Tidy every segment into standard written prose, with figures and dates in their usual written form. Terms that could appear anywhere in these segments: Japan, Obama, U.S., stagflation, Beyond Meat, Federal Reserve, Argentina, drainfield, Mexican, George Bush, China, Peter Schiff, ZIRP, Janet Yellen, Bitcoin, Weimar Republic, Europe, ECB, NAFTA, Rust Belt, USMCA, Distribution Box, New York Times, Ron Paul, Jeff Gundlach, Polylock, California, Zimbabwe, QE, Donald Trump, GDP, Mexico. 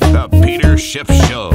The Peter Schiff Show.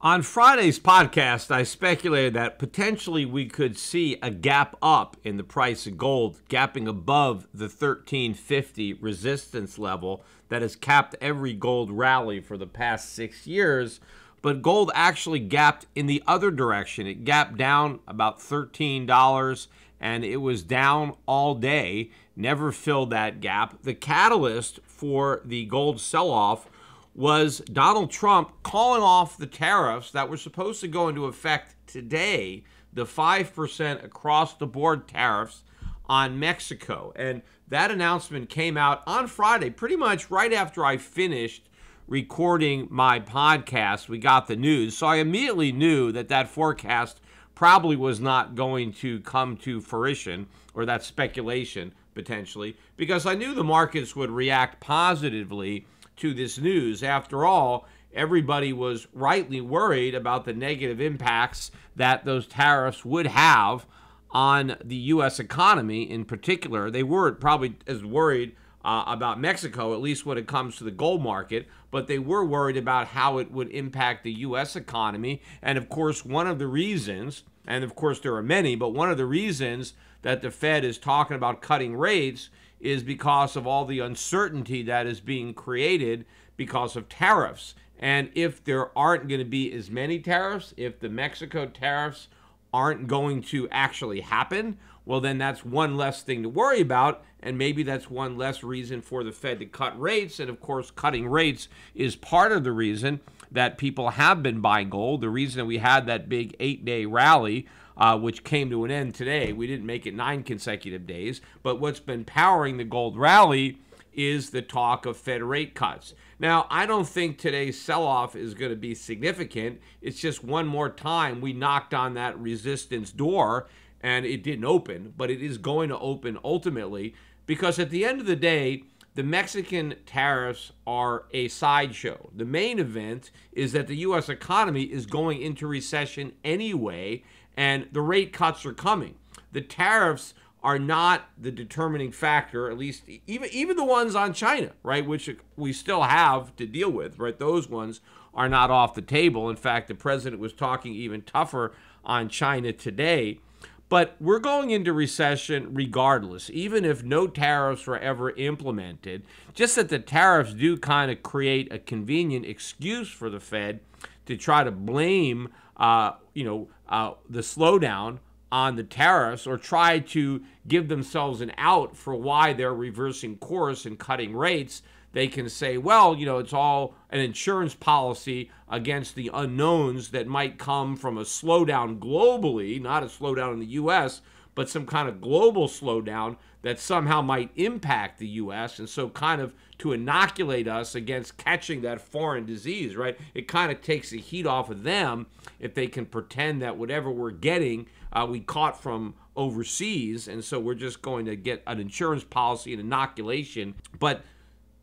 On Friday's podcast, I speculated that potentially we could see a gap up in the price of gold, gapping above the 1350 resistance level that has capped every gold rally for the past 6 years. But gold actually gapped in the other direction. It gapped down about $13, and it was down all day, never filled that gap. The catalyst for the gold sell-off was Donald Trump calling off the tariffs that were supposed to go into effect today, the 5% across-the-board tariffs on Mexico. And that announcement came out on Friday, pretty much right after I finished recording my podcast. We got the news. So I immediately knew that that forecast probably was not going to come to fruition, or that speculation potentially, because I knew the markets would react positively to this news. After all, everybody was rightly worried about the negative impacts that those tariffs would have on the U.S. economy in particular. They were probably as worried about Mexico, at least when it comes to the gold market, but they were worried about how it would impact the U.S. economy. And of course, one of the reasons, and of course there are many, but one of the reasons that the Fed is talking about cutting rates is because of all the uncertainty that is being created because of tariffs. And if there aren't going to be as many tariffs, if the Mexico tariffs aren't going to actually happen, well, then that's one less thing to worry about, and maybe that's one less reason for the Fed to cut rates. And of course, cutting rates is part of the reason that people have been buying gold, the reason that we had that big 8-day rally, which came to an end today. We didn't make it 9 consecutive days, but what's been powering the gold rally is the talk of Fed rate cuts. Now, I don't think today's sell-off is going to be significant. It's just one more time we knocked on that resistance door, and it didn't open, but it is going to open ultimately, because at the end of the day, the Mexican tariffs are a sideshow. The main event is that the U.S. economy is going into recession anyway, and the rate cuts are coming. The tariffs are not the determining factor, at least even the ones on China, right, which we still have to deal with, right? Those ones are not off the table. In fact, the president was talking even tougher on China today. But we're going into recession regardless, even if no tariffs were ever implemented. Just that the tariffs do kind of create a convenient excuse for the Fed to try to blame, the slowdown on the tariffs, or try to give themselves an out for why they're reversing course and cutting rates. They can say, well, it's all an insurance policy against the unknowns that might come from a slowdown globally, not a slowdown in the U.S., but some kind of global slowdown that somehow might impact the U.S., and so kind of to inoculate us against catching that foreign disease, right? It kind of takes the heat off of them if they can pretend that whatever we're getting, we caught from overseas, and so we're just going to get an insurance policy and inoculation. But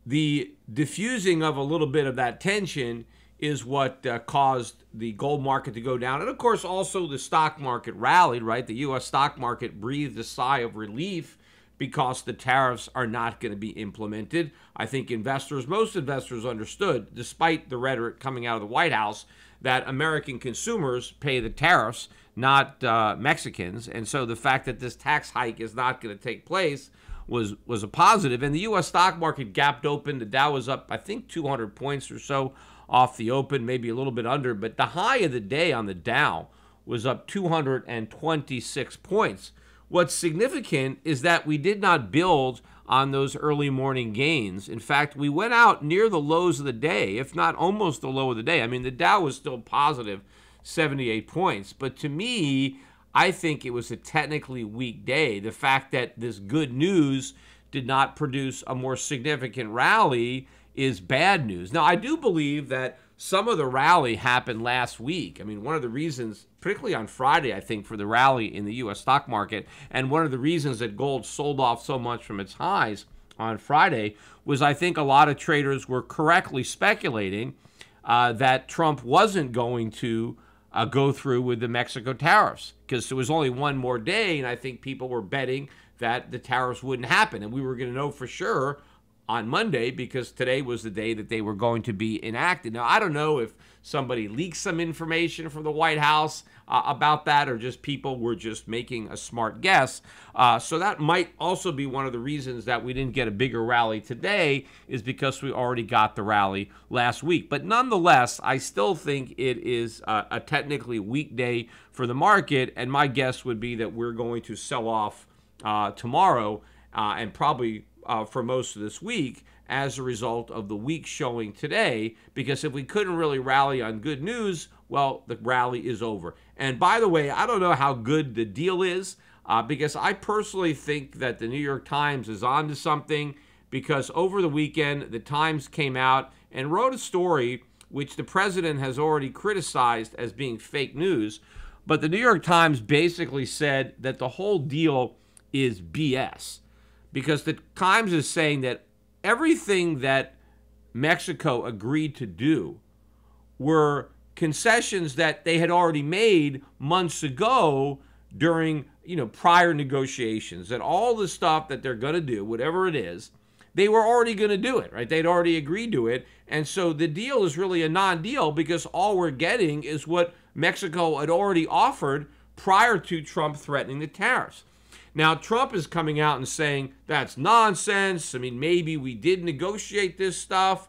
the diffusing of a little bit of that tension is what caused the gold market to go down. And of course, also the stock market rallied, right? The U.S. stock market breathed a sigh of relief because the tariffs are not going to be implemented. I think most investors understood, despite the rhetoric coming out of the White House, that American consumers pay the tariffs, not Mexicans. And so the fact that this tax hike is not going to take place was a positive. And the U.S. stock market gapped open. The Dow was up, I think, 200 points or so off the open, maybe a little bit under. But the high of the day on the Dow was up 226 points. What's significant is that we did not build on those early morning gains. In fact, we went out near the lows of the day, if not almost the low of the day. I mean, the Dow was still positive 78 points. But to me, I think it was a technically weak day. The fact that this good news did not produce a more significant rally is bad news. Now, I do believe that some of the rally happened last week. I mean, one of the reasons, particularly on Friday, I think, for the rally in the U.S. stock market, and one of the reasons that gold sold off so much from its highs on Friday was, I think, a lot of traders were correctly speculating that Trump wasn't going to go through with the Mexico tariffs, because there was only one more day, and I think people were betting that the tariffs wouldn't happen. And we were going to know for sure on Monday, because today was the day that they were going to be enacted. Now, I don't know if somebody leaked some information from the White House about that, or just people were just making a smart guess. So that might also be one of the reasons that we didn't get a bigger rally today, is because we already got the rally last week. But nonetheless, I still think it is a technically weak day for the market. And my guess would be that we're going to sell off tomorrow and probably for most of this week as a result of the weak showing today, because if we couldn't really rally on good news, well, the rally is over. And by the way, I don't know how good the deal is, because I personally think that the New York Times is on to something, because over the weekend, the Times came out and wrote a story which the president has already criticized as being fake news. But the New York Times basically said that the whole deal is BS. Because the Times is saying that everything that Mexico agreed to do were concessions that they had already made months ago during, you know, prior negotiations, that all the stuff that they're going to do, whatever it is, they were already going to do it, right? They'd already agreed to it. And so the deal is really a non-deal, because all we're getting is what Mexico had already offered prior to Trump threatening the tariffs. Now, Trump is coming out and saying that's nonsense. I mean, maybe we did negotiate this stuff,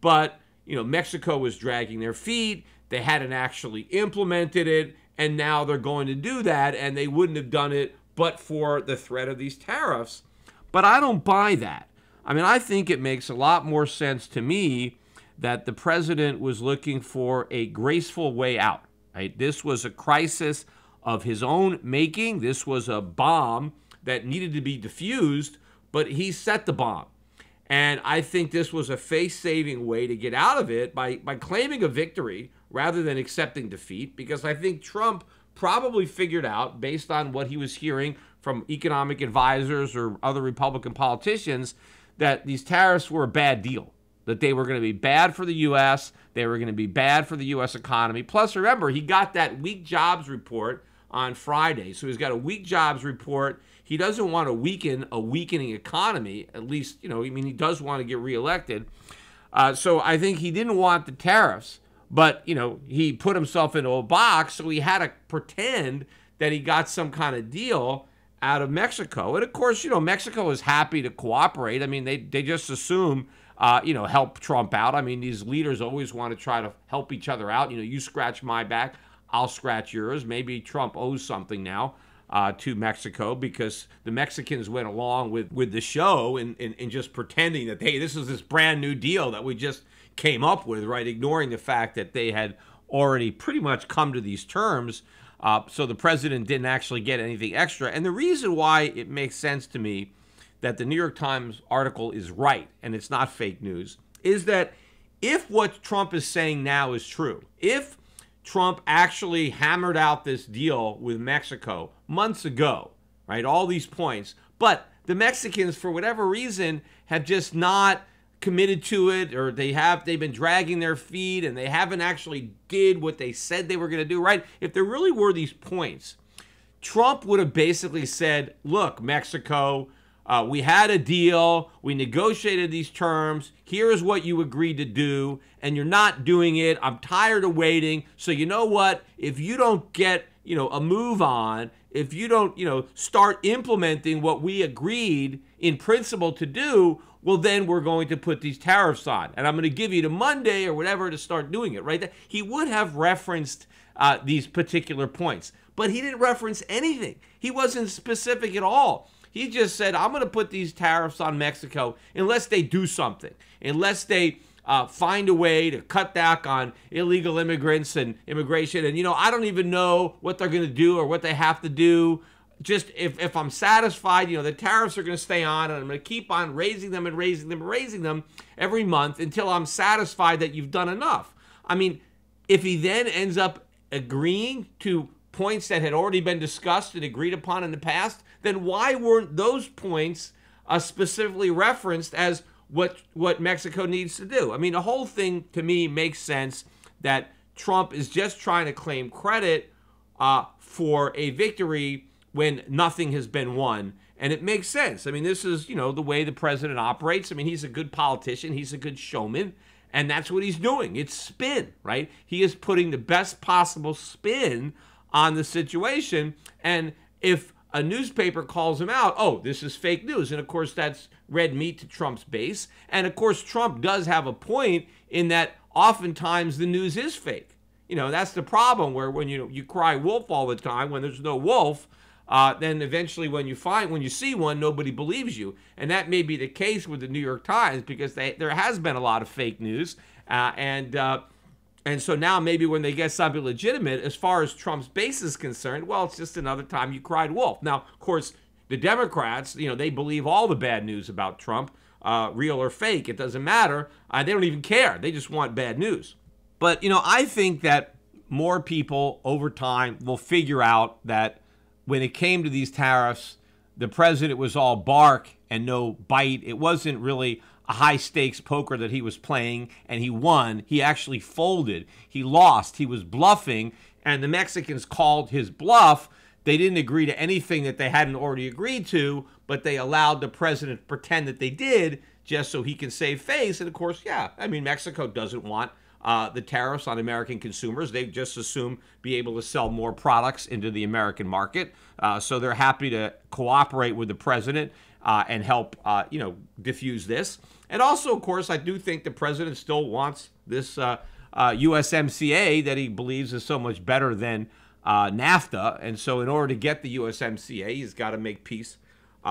but, you know, Mexico was dragging their feet. They hadn't actually implemented it, and now they're going to do that, and they wouldn't have done it but for the threat of these tariffs. But I don't buy that. I mean, I think it makes a lot more sense to me that the president was looking for a graceful way out, right? This was a crisis of his own making. This was a bomb that needed to be defused, but he set the bomb. And I think this was a face-saving way to get out of it by claiming a victory rather than accepting defeat, because I think Trump probably figured out, based on what he was hearing from economic advisors or other Republican politicians, that these tariffs were a bad deal, that they were going to be bad for the U.S., they were going to be bad for the U.S. economy. Plus, remember, he got that weak jobs report on Friday. So he's got a weak jobs report. He doesn't want to weaken a weakening economy. At least, you know, I mean, he does want to get reelected. So I think he didn't want the tariffs, but, you know, he put himself into a box. So he had to pretend that he got some kind of deal out of Mexico. And of course, you know, Mexico is happy to cooperate. I mean, they just assume, you know, help Trump out. I mean, these leaders always want to try to help each other out. You know, you scratch my back, I'll scratch yours. Maybe Trump owes something now to Mexico, because the Mexicans went along with the show and just pretending that, hey, this is this brand new deal that we just came up with, right? Ignoring the fact that they had already pretty much come to these terms. So the president didn't actually get anything extra. And the reason why it makes sense to me that the New York Times article is right and it's not fake news is that if what Trump is saying now is true, if Trump actually hammered out this deal with Mexico months ago, right? All these points, but the Mexicans, for whatever reason, have just not committed to it, or they've been dragging their feet and they haven't actually did what they said they were going to do, right? If there really were these points, Trump would have basically said, look, Mexico, we had a deal, we negotiated these terms, here is what you agreed to do, and you're not doing it, I'm tired of waiting, so you know what, if you don't get, you know, a move on, if you don't, you know, start implementing what we agreed in principle to do, well, then we're going to put these tariffs on, and I'm going to give you to Monday or whatever to start doing it, right? He would have referenced these particular points, but he didn't reference anything. He wasn't specific at all. He just said, I'm going to put these tariffs on Mexico unless they do something, unless they find a way to cut back on illegal immigrants and immigration. And, you know, I don't even know what they're going to do or what they have to do. Just if I'm satisfied, you know, the tariffs are going to stay on and I'm going to keep on raising them and raising them and raising them every month until I'm satisfied that you've done enough. I mean, if he then ends up agreeing to points that had already been discussed and agreed upon in the past, then why weren't those points specifically referenced as what Mexico needs to do? I mean, the whole thing to me makes sense that Trump is just trying to claim credit for a victory when nothing has been won. And it makes sense. I mean, this is, you know, the way the president operates. I mean, he's a good politician. He's a good showman. And that's what he's doing. It's spin, right? He is putting the best possible spin on the situation. And if a newspaper calls him out, oh, this is fake news. And, of course, that's red meat to Trump's base. And, of course, Trump does have a point in that oftentimes the news is fake. You know, that's the problem where when you cry wolf all the time, when there's no wolf, then eventually when you see one, nobody believes you. And that may be the case with the New York Times because there has been a lot of fake news. And so now maybe when they get something legitimate, as far as Trump's base is concerned, well, it's just another time you cried wolf. Now, of course, the Democrats, you know, they believe all the bad news about Trump, real or fake. It doesn't matter. They don't even care. They just want bad news. But, you know, I think that more people over time will figure out that when it came to these tariffs, the president was all bark and no bite. It wasn't really a high-stakes poker that he was playing, and he won. He actually folded. He lost. He was bluffing, and the Mexicans called his bluff. They didn't agree to anything that they hadn't already agreed to, but they allowed the president to pretend that they did just so he can save face. And, of course, yeah, I mean, Mexico doesn't want the tariffs on American consumers. They just assume be able to sell more products into the American market. So they're happy to cooperate with the president and help, you know, diffuse this. And also, of course, I do think the president still wants this USMCA that he believes is so much better than NAFTA. And so in order to get the USMCA, he's got to make peace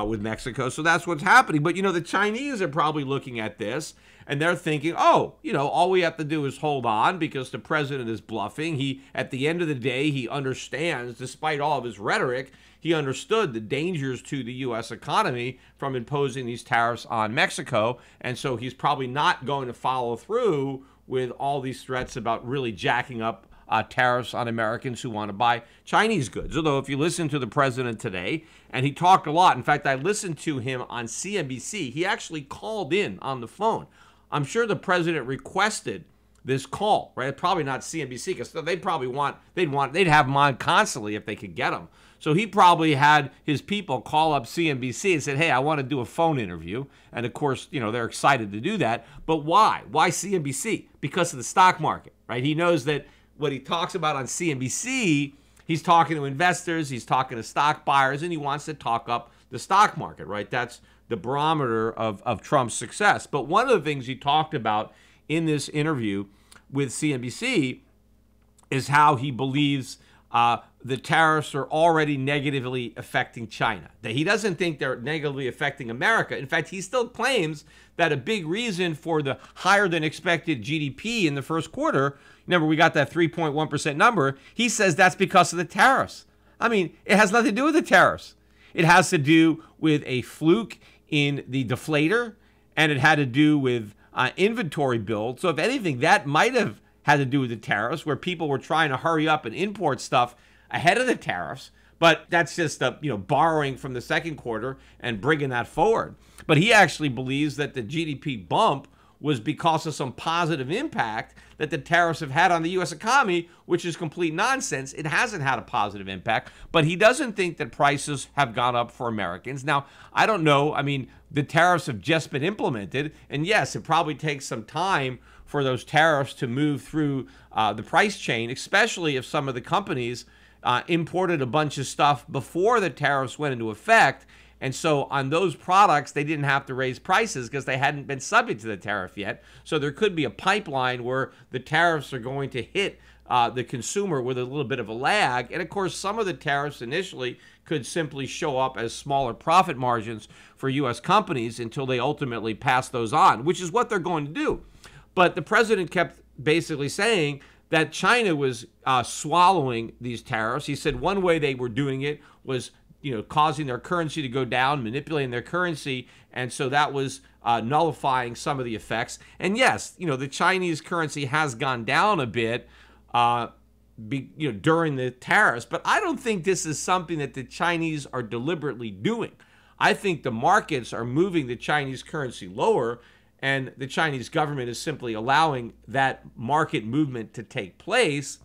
with Mexico. So that's what's happening. But, you know, the Chinese are probably looking at this and they're thinking, oh, you know, all we have to do is hold on because the president is bluffing. He, at the end of the day, he understands, despite all of his rhetoric, he understood the dangers to the U.S. economy from imposing these tariffs on Mexico. And so he's probably not going to follow through with all these threats about really jacking up tariffs on Americans who want to buy Chinese goods. Although if you listen to the president today, and he talked a lot. In fact, I listened to him on CNBC. He actually called in on the phone. I'm sure the president requested this call, right? Probably not CNBC because they probably they'd have him on constantly if they could get him. So he probably had his people call up CNBC and said, hey, I want to do a phone interview. And of course, you know, they're excited to do that. But why? Why CNBC? Because of the stock market, right? He knows that what he talks about on CNBC, he's talking to investors, he's talking to stock buyers, and he wants to talk up the stock market, right? That's the barometer of Trump's success. But one of the things he talked about in this interview with CNBC is how he believes the tariffs are already negatively affecting China. That he doesn't think they're negatively affecting America. In fact, he still claims that a big reason for the higher than expected GDP in the first quarter, remember we got that 3.1% number, he says that's because of the tariffs. I mean, it has nothing to do with the tariffs. It has to do with a fluke in the deflator, and it had to do with inventory build. So if anything, that might have had to do with the tariffs, where people were trying to hurry up and import stuff ahead of the tariffs. But that's just a, you know, borrowing from the second quarter and bringing that forward. But he actually believes that the GDP bump was because of some positive impact that the tariffs have had on the U.S. economy, which is complete nonsense. It hasn't had a positive impact, but he doesn't think that prices have gone up for Americans. Now, I don't know. I mean, the tariffs have just been implemented, and yes, it probably takes some time for those tariffs to move through the price chain, especially if some of the companies imported a bunch of stuff before the tariffs went into effect. And so on those products, they didn't have to raise prices because they hadn't been subject to the tariff yet. So there could be a pipeline where the tariffs are going to hit the consumer with a little bit of a lag. And of course, some of the tariffs initially could simply show up as smaller profit margins for U.S. companies until they ultimately pass those on, which is what they're going to do. But the president kept basically saying that China was swallowing these tariffs. He said one way they were doing it was, you know, causing their currency to go down, manipulating their currency, and so that was nullifying some of the effects. And yes, you know, the Chinese currency has gone down a bit, you know, during the tariffs. But I don't think this is something that the Chinese are deliberately doing. I think the markets are moving the Chinese currency lower, and the Chinese government is simply allowing that market movement to take place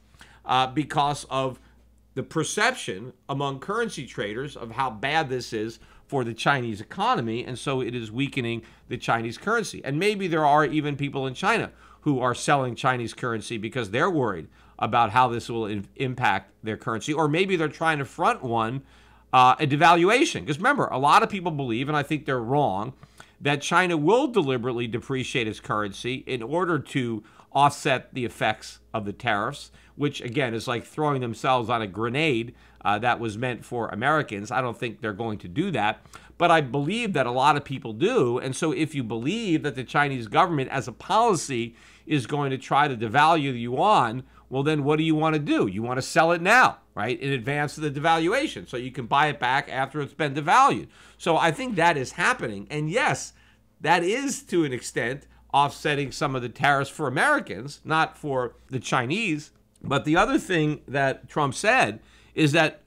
because of the perception among currency traders of how bad this is for the Chinese economy, and so it is weakening the Chinese currency. And maybe there are even people in China who are selling Chinese currency because they're worried about how this will impact their currency, or maybe they're trying to front one a devaluation. Because remember, a lot of people believe, and I think they're wrong, that China will deliberately depreciate its currency in order to offset the effects of the tariffs, which again is like throwing themselves on a grenade that was meant for Americans. I don't think they're going to do that, but I believe that a lot of people do. And so if you believe that the Chinese government as a policy is going to try to devalue the yuan, well, then what do you want to do? You want to sell it now, right, in advance of the devaluation, so you can buy it back after it's been devalued. So I think that is happening. And yes, that is to an extent offsetting some of the tariffs for Americans, not for the Chinese. But the other thing that Trump said is that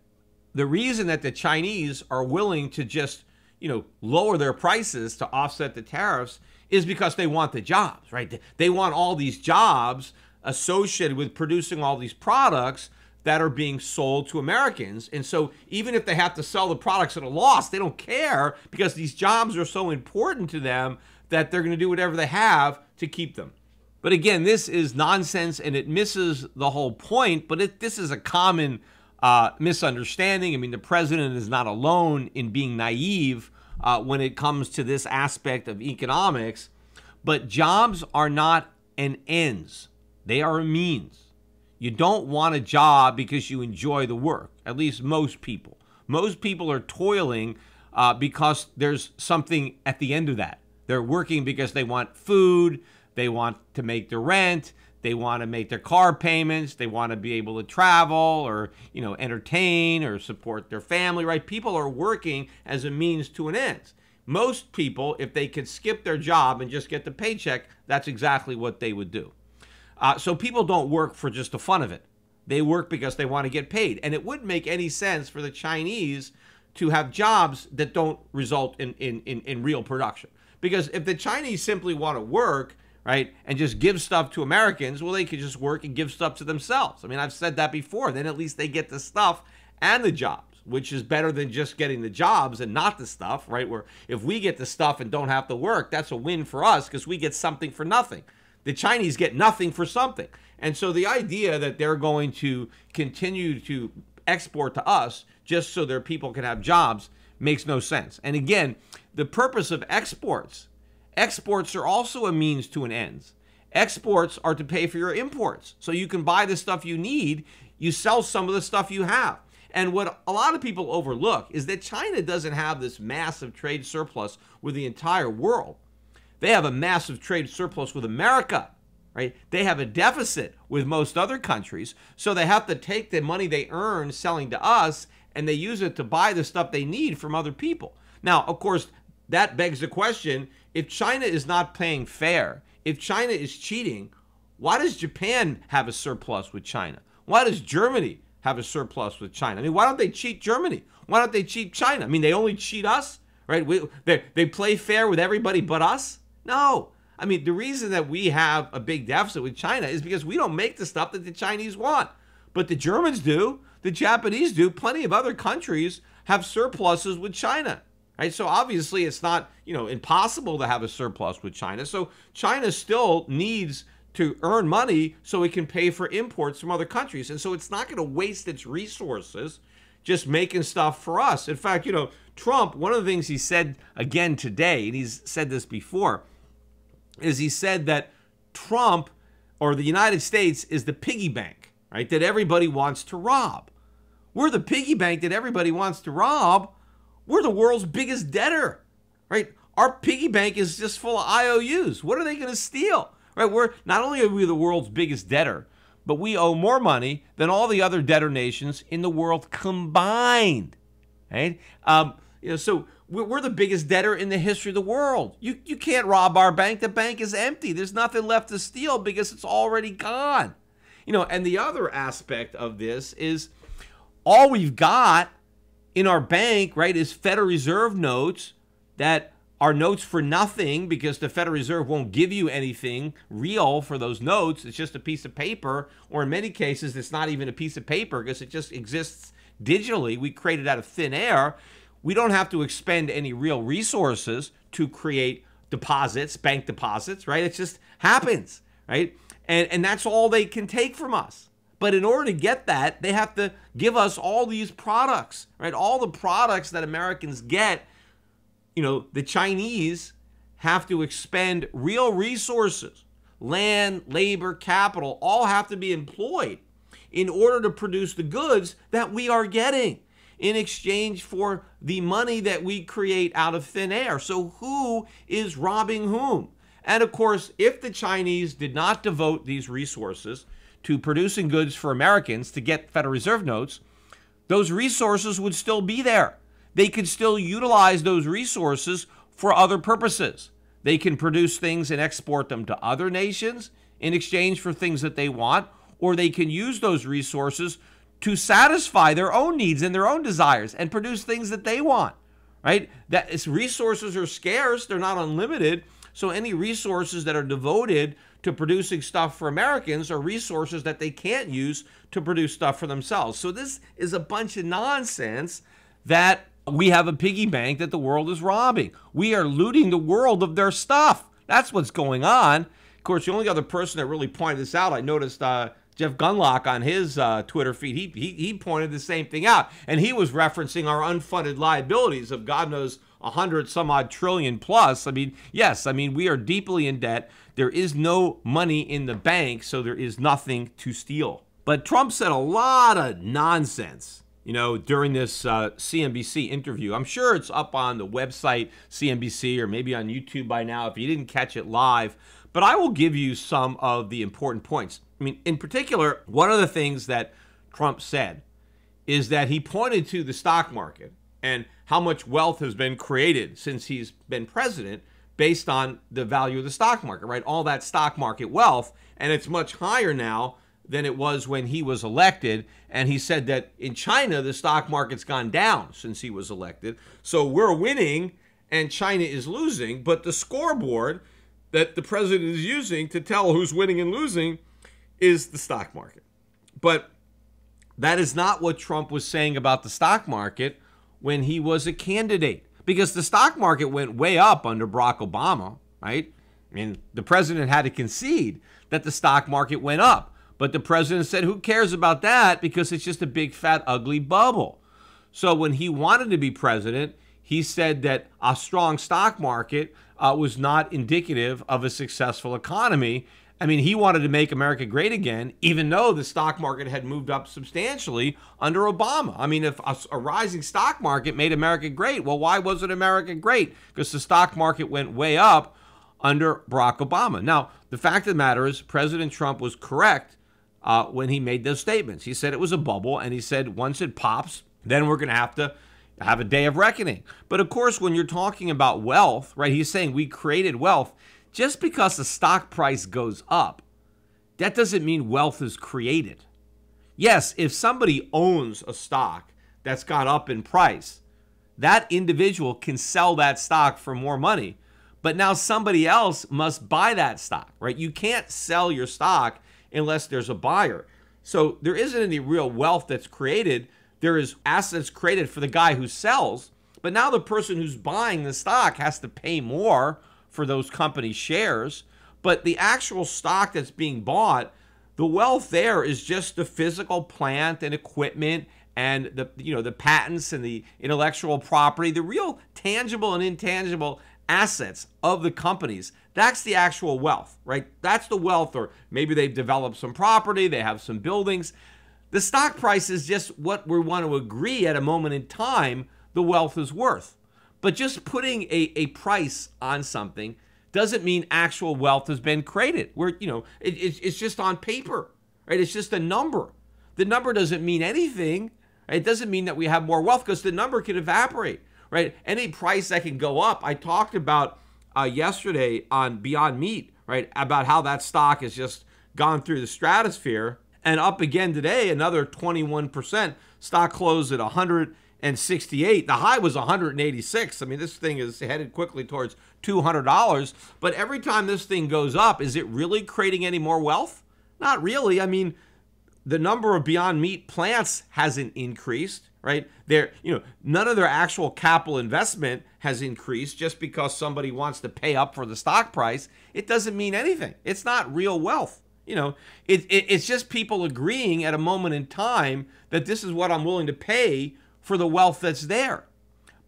the reason that the Chinese are willing to just, you know, lower their prices to offset the tariffs is because they want the jobs, right? They want all these jobs associated with producing all these products that are being sold to Americans. And so even if they have to sell the products at a loss, they don't care, because these jobs are so important to them that they're going to do whatever they have to keep them. But again, this is nonsense, and it misses the whole point. But this is a common misunderstanding. I mean, the president is not alone in being naive when it comes to this aspect of economics. But jobs are not an ends. They are a means. You don't want a job because you enjoy the work, at least most people. Most people are toiling because there's something at the end of that. They're working because they want food, they want to make their rent, they want to make their car payments, they want to be able to travel or, you know, entertain or support their family, right? People are working as a means to an end. Most people, if they could skip their job and just get the paycheck, that's exactly what they would do. So people don't work for just the fun of it. They work because they want to get paid. And it wouldn't make any sense for the Chinese to have jobs that don't result in real production. Because if the Chinese simply want to work, right, and just give stuff to Americans, well, they could just work and give stuff to themselves. I mean, I've said that before. Then at least they get the stuff and the jobs, which is better than just getting the jobs and not the stuff, right? Where if we get the stuff and don't have to work, that's a win for us because we get something for nothing. The Chinese get nothing for something. And so the idea that they're going to continue to export to us just so their people can have jobs makes no sense. And again, the purpose of exports, exports are also a means to an end. Exports are to pay for your imports. So you can buy the stuff you need, you sell some of the stuff you have. And what a lot of people overlook is that China doesn't have this massive trade surplus with the entire world. They have a massive trade surplus with America, right? They have a deficit with most other countries. So they have to take the money they earn selling to us and they use it to buy the stuff they need from other people. Now, of course, that begs the question, if China is not paying fair, if China is cheating, why does Japan have a surplus with China? Why does Germany have a surplus with China? I mean, why don't they cheat Germany? Why don't they cheat China? I mean, they only cheat us, right? They play fair with everybody but us. No. I mean, the reason that we have a big deficit with China is because we don't make the stuff that the Chinese want. But the Germans do. The Japanese do. Plenty of other countries have surpluses with China. Right? So obviously, it's not, you know, impossible to have a surplus with China. So China still needs to earn money so it can pay for imports from other countries. And so it's not going to waste its resources just making stuff for us. In fact, you know, Trump, one of the things he said again today, and he's said this before, is he said that Trump or the United States is the piggy bank, right, that everybody wants to rob. We're the piggy bank that everybody wants to rob. We're the world's biggest debtor, right? Our piggy bank is just full of IOUs. What are they going to steal, right? We're not only are we the world's biggest debtor, but we owe more money than all the other debtor nations in the world combined, right? You know, so we're the biggest debtor in the history of the world. You can't rob our bank. The bank is empty. There's nothing left to steal because it's already gone. You know, and the other aspect of this is all we've got in our bank, right, is Federal Reserve notes that are notes for nothing because the Federal Reserve won't give you anything real for those notes. It's just a piece of paper, or in many cases, it's not even a piece of paper because it just exists digitally. We created out of thin air. we don't have to expend any real resources to create deposits, bank deposits, right? It just happens, right? And that's all they can take from us. But in order to get that, they have to give us all these products, right? All the products that Americans get, you know, the Chinese have to expend real resources, land, labor, capital, all have to be employed in order to produce the goods that we are getting in exchange for the money that we create out of thin air. So who is robbing whom? And of course, if the Chinese did not devote these resources to producing goods for Americans to get Federal Reserve notes, those resources would still be there. They could still utilize those resources for other purposes. They can produce things and export them to other nations in exchange for things that they want, or they can use those resources to satisfy their own needs and their own desires and produce things that they want, right? That is, resources are scarce, they're not unlimited. So any resources that are devoted to producing stuff for Americans are resources that they can't use to produce stuff for themselves. So this is a bunch of nonsense that we have a piggy bank that the world is robbing. We are looting the world of their stuff. That's what's going on. Of course, the only other person that really pointed this out, I noticed Jeff Gundlach on his Twitter feed, he pointed the same thing out. And he was referencing our unfunded liabilities of God knows 100 some odd trillion plus. I mean, yes, I mean, we are deeply in debt. There is no money in the bank, so there is nothing to steal. But Trump said a lot of nonsense, you know, during this CNBC interview. I'm sure it's up on the website, CNBC, or maybe on YouTube by now if you didn't catch it live. But I will give you some of the important points. I mean, in particular, one of the things that Trump said is that he pointed to the stock market and how much wealth has been created since he's been president based on the value of the stock market, right? All that stock market wealth, and it's much higher now than it was when he was elected. And he said that in China, the stock market's gone down since he was elected. So we're winning and China is losing, but the scoreboard that the president is using to tell who's winning and losing is the stock market. But that is not what Trump was saying about the stock market when he was a candidate, because the stock market went way up under Barack Obama, right? I mean, the president had to concede that the stock market went up, but the president said, who cares about that? Because it's just a big, fat, ugly bubble. So when he wanted to be president, he said that a strong stock market was not indicative of a successful economy. I mean, he wanted to make America great again, even though the stock market had moved up substantially under Obama. I mean, if a rising stock market made America great, well, why wasn't America great? Because the stock market went way up under Barack Obama. Now, the fact of the matter is President Trump was correct when he made those statements. He said it was a bubble, and he said once it pops, then we're going to have a day of reckoning. But of course, when you're talking about wealth, right, he's saying we created wealth. Just because the stock price goes up, that doesn't mean wealth is created. Yes, if somebody owns a stock that's gone up in price, that individual can sell that stock for more money, but now somebody else must buy that stock, right? You can't sell your stock unless there's a buyer. So there isn't any real wealth that's created. There is assets created for the guy who sells, but now the person who's buying the stock has to pay more for those company shares, but the actual stock that's being bought, the wealth there is just the physical plant and equipment and the, you know, the patents and the intellectual property, the real tangible and intangible assets of the companies. That's the actual wealth, right? That's the wealth, or maybe they've developed some property, they have some buildings. The stock price is just what we want to agree at a moment in time the wealth is worth. But just putting a price on something doesn't mean actual wealth has been created. We're, you know, it's just on paper, right? It's just a number. The number doesn't mean anything. Right? It doesn't mean that we have more wealth because the number can evaporate, right? Any price that can go up, I talked about yesterday on Beyond Meat, right? About how that stock has just gone through the stratosphere and up again today, another 21%. Stock closed at 168. The high was 186. I mean, this thing is headed quickly towards $200. But every time this thing goes up, is it really creating any more wealth? Not really. I mean, the number of Beyond Meat plants hasn't increased, right? They're, you know, none of their actual capital investment has increased just because somebody wants to pay up for the stock price. It doesn't mean anything. It's not real wealth. You know, it's just people agreeing at a moment in time that this is what I'm willing to pay for the wealth that's there.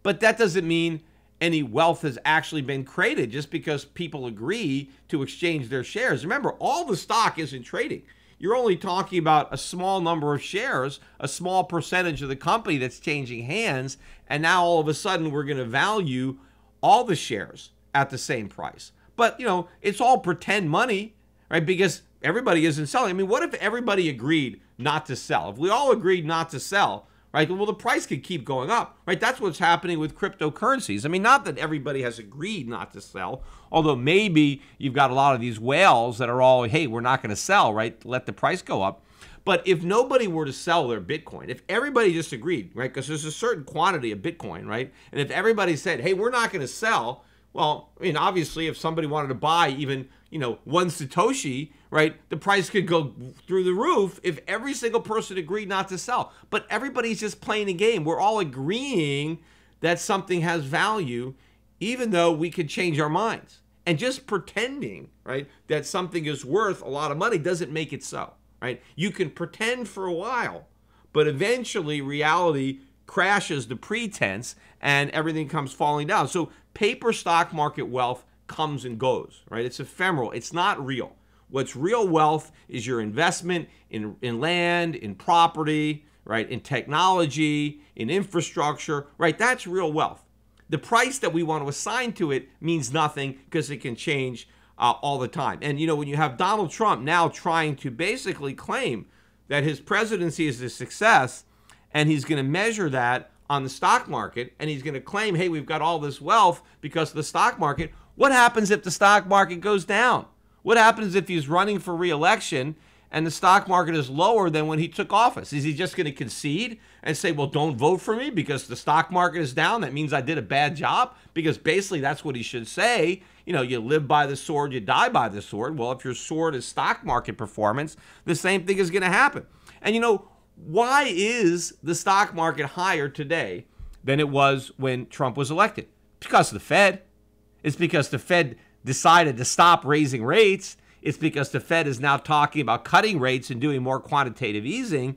But that doesn't mean any wealth has actually been created just because people agree to exchange their shares. Remember, all the stock isn't trading. You're only talking about a small number of shares, a small percentage of the company that's changing hands, and now all of a sudden we're going to value all the shares at the same price. But, you know, it's all pretend money, right? Because everybody isn't selling. I mean, what if everybody agreed not to sell? If we all agreed not to sell, right? Well, the price could keep going up, right? That's what's happening with cryptocurrencies. I mean, not that everybody has agreed not to sell, although maybe you've got a lot of these whales that are all, hey, we're not going to sell, right? Let the price go up. But if nobody were to sell their Bitcoin, if everybody just agreed, right? Because there's a certain quantity of Bitcoin, right? And if everybody said, hey, we're not going to sell, well, I mean, obviously, if somebody wanted to buy even, you know, one Satoshi, right, the price could go through the roof if every single person agreed not to sell. But everybody's just playing a game. We're all agreeing that something has value, even though we could change our minds. And just pretending, right, that something is worth a lot of money doesn't make it so, right? You can pretend for a while, but eventually reality crashes the pretense and everything comes falling down. So paper stock market wealth comes and goes, right? It's ephemeral. It's not real. What's real wealth is your investment in land, in property, right? In technology, in infrastructure, right? That's real wealth. The price that we want to assign to it means nothing because it can change all the time. And, you know, when you have Donald Trump now trying to basically claim that his presidency is a success and he's going to measure that on the stock market and he's going to claim, hey, we've got all this wealth because of the stock market. What happens if the stock market goes down? What happens if he's running for re-election and the stock market is lower than when he took office? Is he just going to concede and say, well, don't vote for me because the stock market is down? That means I did a bad job? Because basically that's what he should say. You know, you live by the sword, you die by the sword. Well, if your sword is stock market performance, the same thing is going to happen. And, you know, why is the stock market higher today than it was when Trump was elected? Because of the Fed. It's because the Fed decided to stop raising rates. It's because the Fed is now talking about cutting rates and doing more quantitative easing.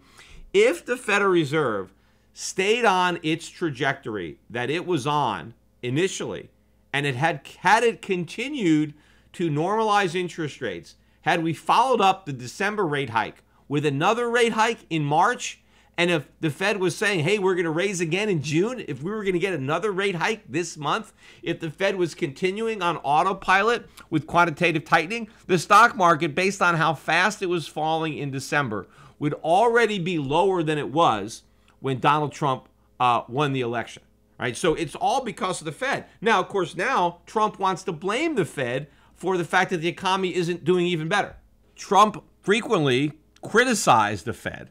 If the Federal Reserve stayed on its trajectory that it was on initially, and it had it continued to normalize interest rates, had we followed up the December rate hike with another rate hike in March, and if the Fed was saying, hey, we're going to raise again in June, if we were going to get another rate hike this month, if the Fed was continuing on autopilot with quantitative tightening, the stock market, based on how fast it was falling in December, would already be lower than it was when Donald Trump won the election. Right? So it's all because of the Fed. Now, of course, now Trump wants to blame the Fed for the fact that the economy isn't doing even better. Trump frequently criticized the Fed.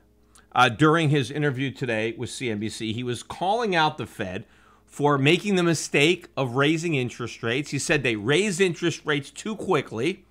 During his interview today with CNBC, he was calling out the Fed for making the mistake of raising interest rates. He said they raised interest rates too quickly.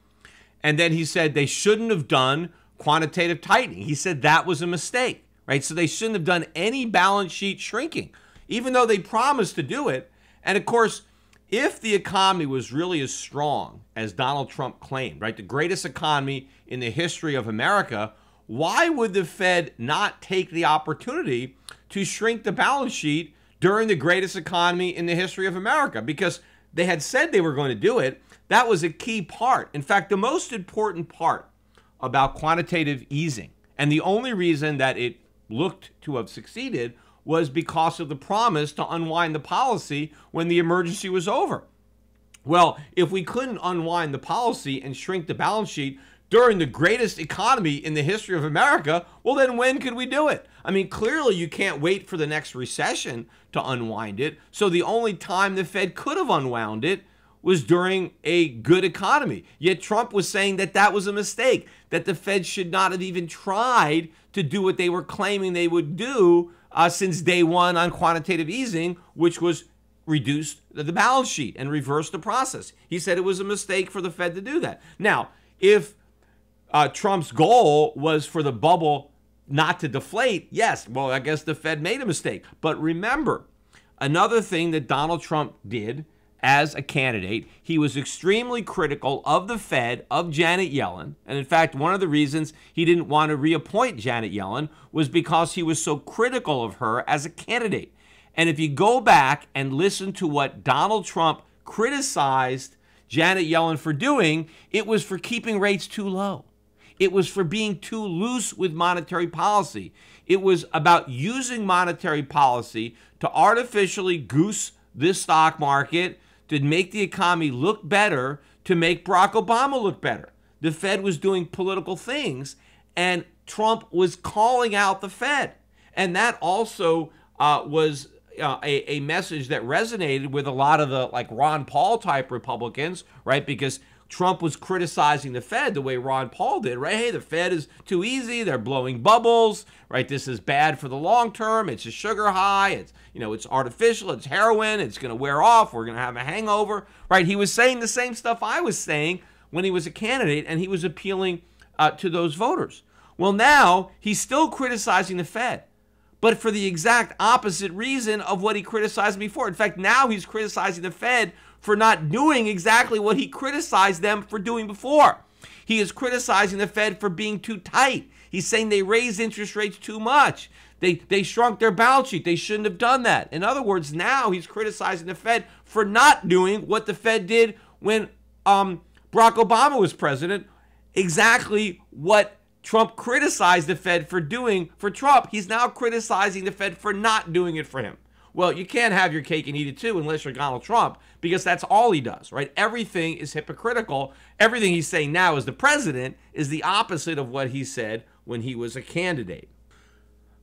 And then he said they shouldn't have done quantitative tightening. He said that was a mistake, right? So they shouldn't have done any balance sheet shrinking, even though they promised to do it. And of course, if the economy was really as strong as Donald Trump claimed, right, the greatest economy in the history of America, why would the Fed not take the opportunity to shrink the balance sheet during the greatest economy in the history of America? Because they had said they were going to do it. That was a key part. In fact, the most important part about quantitative easing, and the only reason that it looked to have succeeded, was because of the promise to unwind the policy when the emergency was over. Well, if we couldn't unwind the policy and shrink the balance sheet during the greatest economy in the history of America, well, then when could we do it? I mean, clearly you can't wait for the next recession to unwind it. So the only time the Fed could have unwound it was during a good economy. Yet Trump was saying that that was a mistake, that the Fed should not have even tried to do what they were claiming they would do since day one on quantitative easing, which was reduce the balance sheet and reverse the process. He said it was a mistake for the Fed to do that. Now, if Trump's goal was for the bubble not to deflate, yes, well, I guess the Fed made a mistake. But remember, another thing that Donald Trump did as a candidate, he was extremely critical of the Fed, of Janet Yellen. And in fact, one of the reasons he didn't want to reappoint Janet Yellen was because he was so critical of her as a candidate. And if you go back and listen to what Donald Trump criticized Janet Yellen for doing, it was for keeping rates too low. It was for being too loose with monetary policy. It was about using monetary policy to artificially goose this stock market, to make the economy look better, to make Barack Obama look better. The Fed was doing political things, and Trump was calling out the Fed. And that also was a message that resonated with a lot of the like Ron Paul type Republicans, right? Because Trump was criticizing the Fed the way Ron Paul did, right? Hey, the Fed is too easy. They're blowing bubbles, right? This is bad for the long term. It's a sugar high. It's, you know, it's artificial. It's heroin. It's going to wear off. We're going to have a hangover, right? He was saying the same stuff I was saying when he was a candidate, and he was appealing to those voters. Well, now he's still criticizing the Fed, but for the exact opposite reason of what he criticized me for. In fact, now he's criticizing the Fed for not doing exactly what he criticized them for doing before. He is criticizing the Fed for being too tight. He's saying they raised interest rates too much. They shrunk their balance sheet. They shouldn't have done that. In other words, now he's criticizing the Fed for not doing what the Fed did when Barack Obama was president, exactly what Trump criticized the Fed for doing for Trump. He's now criticizing the Fed for not doing it for him. Well, you can't have your cake and eat it too unless you're Donald Trump, because that's all he does, right? Everything is hypocritical. Everything he's saying now as the president is the opposite of what he said when he was a candidate.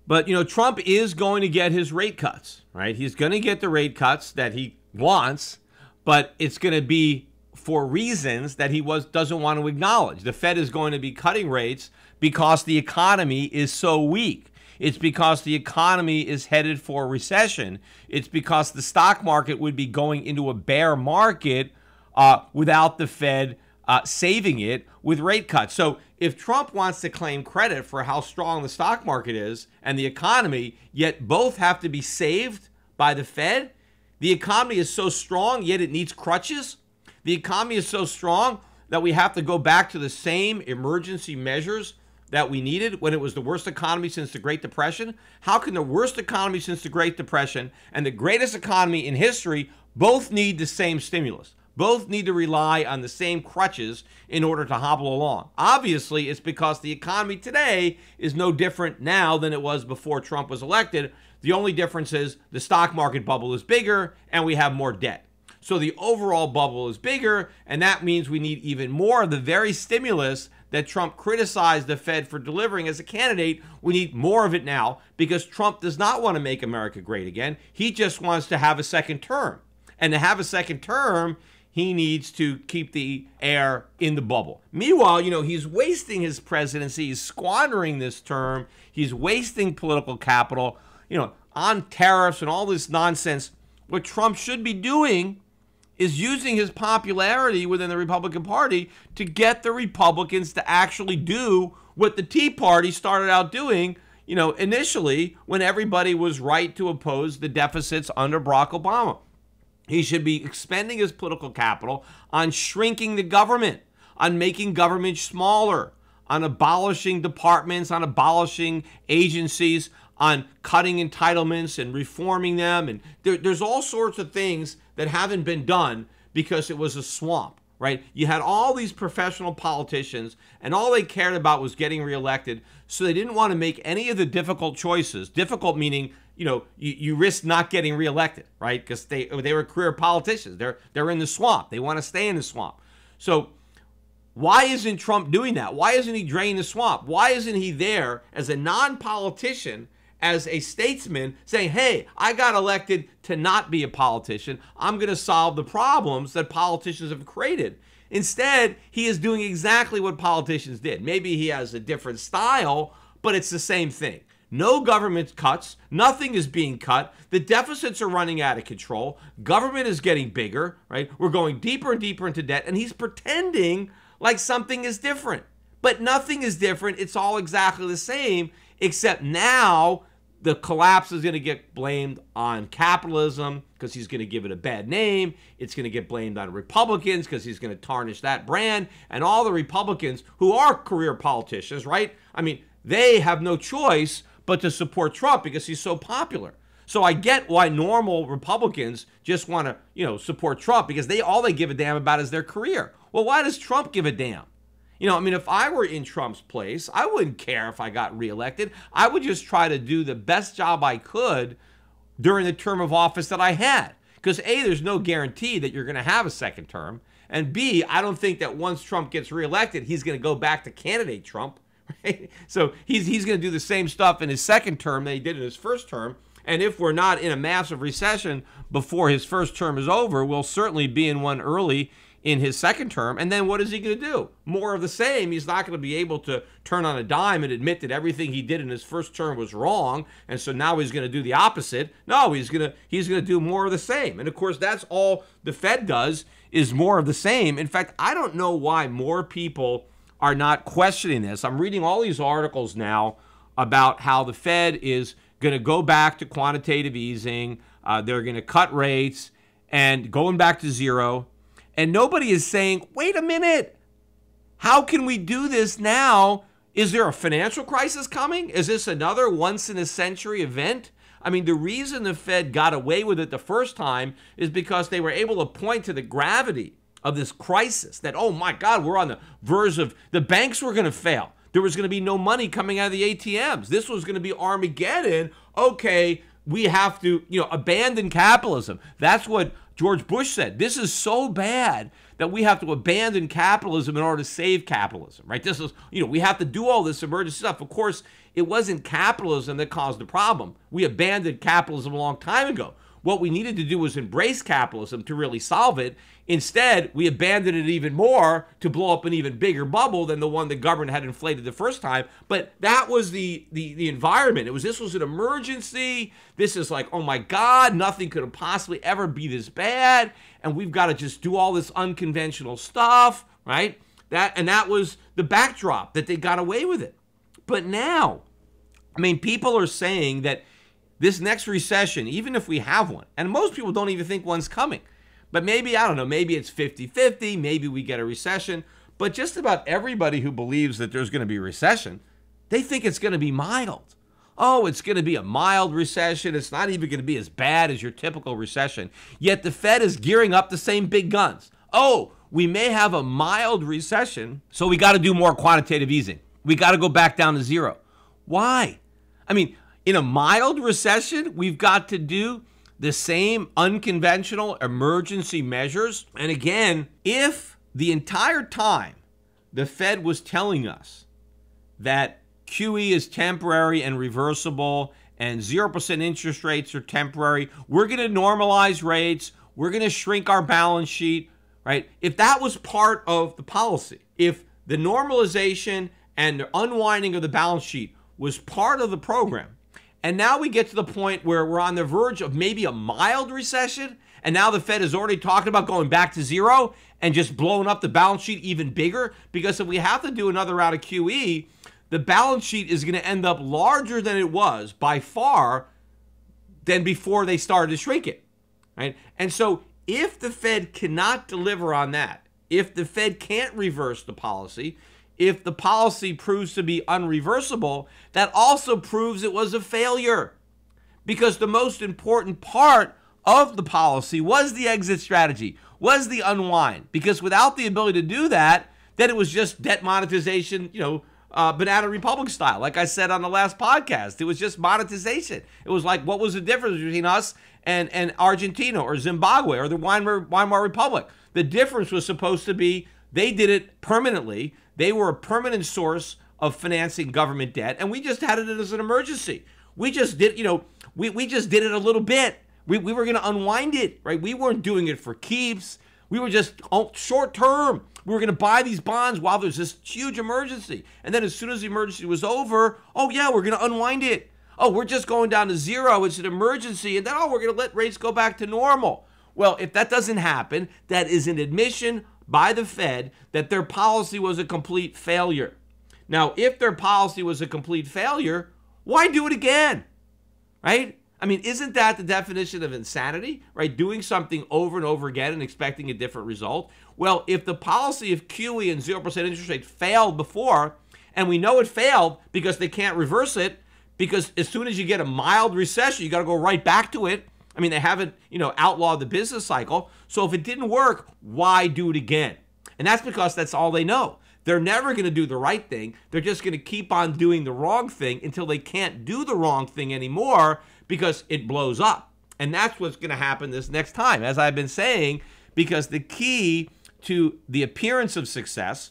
But, you know, Trump is going to get his rate cuts, right? He's going to get the rate cuts that he wants, but it's going to be for reasons that he doesn't want to acknowledge. The Fed is going to be cutting rates because the economy is so weak. It's because the economy is headed for a recession. It's because the stock market would be going into a bear market without the Fed saving it with rate cuts. So if Trump wants to claim credit for how strong the stock market is and the economy, yet both have to be saved by the Fed, the economy is so strong, yet it needs crutches. The economy is so strong that we have to go back to the same emergency measures that we needed when it was the worst economy since the Great Depression? How can the worst economy since the Great Depression and the greatest economy in history both need the same stimulus? Both need to rely on the same crutches in order to hobble along? Obviously, it's because the economy today is no different now than it was before Trump was elected. The only difference is the stock market bubble is bigger and we have more debt. So the overall bubble is bigger, and that means we need even more of the very stimulus that Trump criticized the Fed for delivering as a candidate. We need more of it now because Trump does not want to make America great again. He just wants to have a second term. And to have a second term, he needs to keep the air in the bubble. Meanwhile, you know, he's wasting his presidency. He's squandering this term. He's wasting political capital, you know, on tariffs and all this nonsense. What Trump should be doing is using his popularity within the Republican Party to get the Republicans to actually do what the Tea Party started out doing, you know, initially when everybody was right to oppose the deficits under Barack Obama. He should be expending his political capital on shrinking the government, on making government smaller, on abolishing departments, on abolishing agencies, on cutting entitlements and reforming them. And there's all sorts of things that haven't been done because it was a swamp, right? You had all these professional politicians and all they cared about was getting reelected. So they didn't want to make any of the difficult choices. Difficult meaning, you know, you risk not getting reelected, right? Because they were career politicians. They're in the swamp. They want to stay in the swamp. So why isn't Trump doing that? Why isn't he draining the swamp? Why isn't he there as a non-politician, as a statesman, saying, hey, I got elected to not be a politician. I'm going to solve the problems that politicians have created. Instead, he is doing exactly what politicians did. Maybe he has a different style, but it's the same thing. No government cuts. Nothing is being cut. The deficits are running out of control. Government is getting bigger, right? We're going deeper and deeper into debt, and he's pretending like something is different. But nothing is different. It's all exactly the same. Except now the collapse is going to get blamed on capitalism because he's going to give it a bad name. It's going to get blamed on Republicans because he's going to tarnish that brand. And all the Republicans who are career politicians, right? I mean, they have no choice but to support Trump because he's so popular. So I get why normal Republicans just want to, you know, support Trump because they all they give a damn about is their career. Well, why does Trump give a damn? You know, I mean, if I were in Trump's place, I wouldn't care if I got reelected. I would just try to do the best job I could during the term of office that I had. Because A, there's no guarantee that you're going to have a second term. And B, I don't think that once Trump gets reelected, he's going to go back to candidate Trump. Right? So he's going to do the same stuff in his second term that he did in his first term. And if we're not in a massive recession before his first term is over, we'll certainly be in one early in his second term. And then what is he going to do? More of the same. He's not going to be able to turn on a dime and admit that everything he did in his first term was wrong. And so now he's going to do the opposite. No, he's going to do more of the same. And of course, that's all the Fed does is more of the same. In fact, I don't know why more people are not questioning this. I'm reading all these articles now about how the Fed is going to go back to quantitative easing. They're going to cut rates and going back to zero. And nobody is saying, wait a minute, how can we do this now? Is there a financial crisis coming? Is this another once-in-a-century event? I mean, the reason the Fed got away with it the first time is because they were able to point to the gravity of this crisis, that, oh my God, we're on the verge of, the banks were going to fail. There was going to be no money coming out of the ATMs. This was going to be Armageddon. Okay, we have to, you know, abandon capitalism. That's what George Bush said, this is so bad that we have to abandon capitalism in order to save capitalism, right? This is, you know, we have to do all this emergency stuff. Of course, it wasn't capitalism that caused the problem. We abandoned capitalism a long time ago. What we needed to do was embrace capitalism to really solve it. Instead, we abandoned it even more to blow up an even bigger bubble than the one the government had inflated the first time. But that was the environment. It was, this was an emergency. This is like, oh my God, nothing could have possibly ever be this bad. And we've got to just do all this unconventional stuff, right? That was the backdrop that they got away with it. But now, I mean, people are saying that this next recession, even if we have one, and most people don't even think one's coming, but maybe, I don't know, maybe it's 50-50, maybe we get a recession, but just about everybody who believes that there's going to be a recession, they think it's going to be mild. Oh, it's going to be a mild recession. It's not even going to be as bad as your typical recession. Yet the Fed is gearing up the same big guns. Oh, we may have a mild recession, so we got to do more quantitative easing. We got to go back down to zero. Why? I mean, in a mild recession, we've got to do the same unconventional emergency measures. And again, if the entire time the Fed was telling us that QE is temporary and reversible and 0% interest rates are temporary, we're going to normalize rates, we're going to shrink our balance sheet, right? If that was part of the policy, if the normalization and the unwinding of the balance sheet was part of the program, and now we get to the point where we're on the verge of maybe a mild recession, and now the Fed is already talking about going back to zero and just blowing up the balance sheet even bigger, because if we have to do another round of QE, the balance sheet is going to end up larger than it was by far than before they started to shrink it, right? And so if the Fed cannot deliver on that, if the Fed can't reverse the policy, if the policy proves to be unreversible, that also proves it was a failure, because the most important part of the policy was the exit strategy, was the unwind, because without the ability to do that, then it was just debt monetization, you know, Banana Republic style. Like I said on the last podcast, it was just monetization. It was like, what was the difference between us and Argentina or Zimbabwe or the Weimar Republic? The difference was supposed to be they did it permanently. They were a permanent source of financing government debt, and we just had it as an emergency. We just did, you know, we just did it a little bit. We were going to unwind it, right? We weren't doing it for keeps. We were just short term. We were going to buy these bonds while there's this huge emergency. And then as soon as the emergency was over, oh yeah, we're going to unwind it. Oh, we're just going down to zero. It's an emergency. And then, oh, we're going to let rates go back to normal. Well, if that doesn't happen, that is an admission by the Fed that their policy was a complete failure. Now, if their policy was a complete failure, Why do it again? Right? I mean, isn't that the definition of insanity, right? Doing something over and over again and expecting a different result. Well, if the policy of QE and 0% interest rate failed before, and we know it failed because they can't reverse it, because as soon as you get a mild recession, you got to go right back to it. I mean, they haven't, you know, outlawed the business cycle. So if it didn't work, why do it again? And that's because that's all they know. They're never going to do the right thing. They're just going to keep on doing the wrong thing until they can't do the wrong thing anymore because it blows up. And that's what's going to happen this next time, as I've been saying, because the key to the appearance of success